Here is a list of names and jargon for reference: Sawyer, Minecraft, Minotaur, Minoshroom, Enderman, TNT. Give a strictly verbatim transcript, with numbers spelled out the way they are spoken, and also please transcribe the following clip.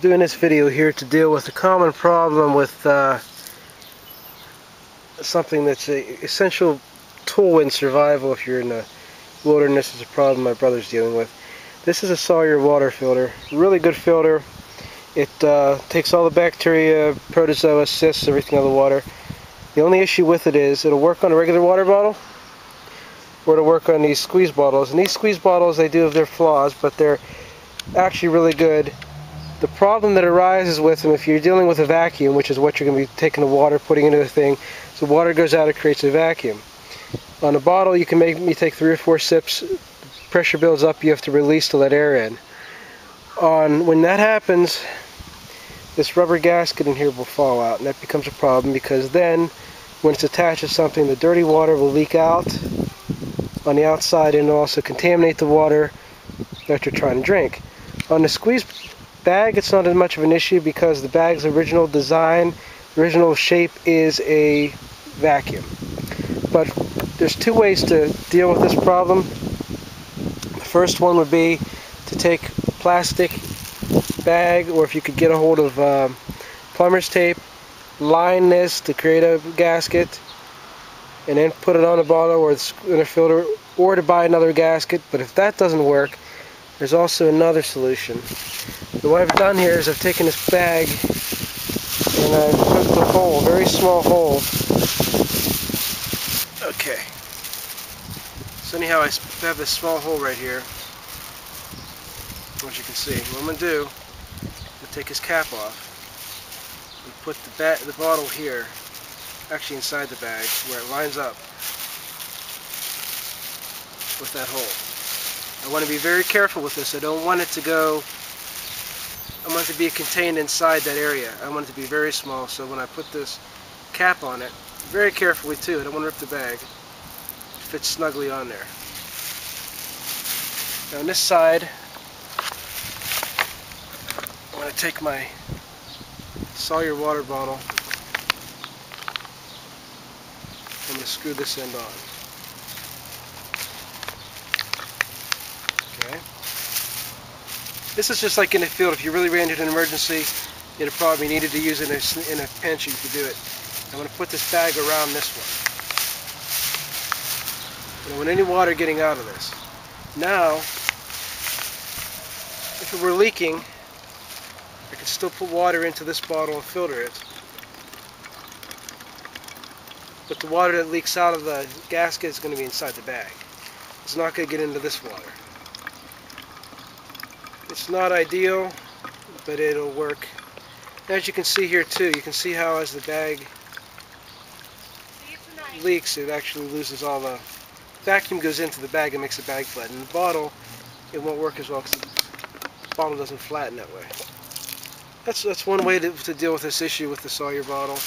doing this video here to deal with a common problem with uh, something that's an essential tool in survival if you're in the wilderness. Is a problem my brother's dealing with. This is a Sawyer water filter. Really good filter. It uh, takes all the bacteria, protozoa, cysts, everything out of the water. The only issue with it is it'll work on a regular water bottle, or it'll work on these squeeze bottles. And these squeeze bottles, they do have their flaws, but they're actually really good. The problem that arises with them, if you're dealing with a vacuum, which is what you're going to be taking the water, putting into the thing, so water goes out, it creates a vacuum. On a bottle, you can make me take three or four sips, pressure builds up, you have to release to let air in. On when that happens, this rubber gasket in here will fall out, and that becomes a problem because then, when it's attached to something, the dirty water will leak out on the outside and also contaminate the water that you're trying to drink. On the squeeze bag, it's not as much of an issue because the bag's original design, original shape is a vacuum. But there's two ways to deal with this problem. The first one would be to take plastic bag, or if you could get a hold of um, plumber's tape, line this to create a gasket, and then put it on a bottle or in a filter, or to buy another gasket. But if that doesn't work, there's also another solution. And what I've done here is I've taken this bag and I've put the hole, very small hole. Okay. So anyhow, I have this small hole right here, as you can see. What I'm going to do, I'm going to take his cap off and put the, bat the bottle here, actually inside the bag, where it lines up with that hole. I want to be very careful with this. I don't want it to go, I want it to be contained inside that area. I want it to be very small, so when I put this cap on it, very carefully too, I don't want to rip the bag, it fits snugly on there. Now on this side, I'm going to take my Sawyer water bottle. I'm going to screw this end on. Okay. This is just like in the field. If you really ran into an emergency, you had a problem, you needed to use it in a, in a pinch, you could do it. I'm going to put this bag around this one. I don't want any water getting out of this. Now, if it were leaking, I could still put water into this bottle and filter it. But the water that leaks out of the gasket is going to be inside the bag. It's not going to get into this water. It's not ideal, but it'll work. As you can see here too, you can see how as the bag leaks, it actually loses all the vacuum, goes into the bag and makes the bag flatten. In the bottle, it won't work as well because the bottle doesn't flatten that way. That's, that's one way to, to deal with this issue with the Sawyer bottle.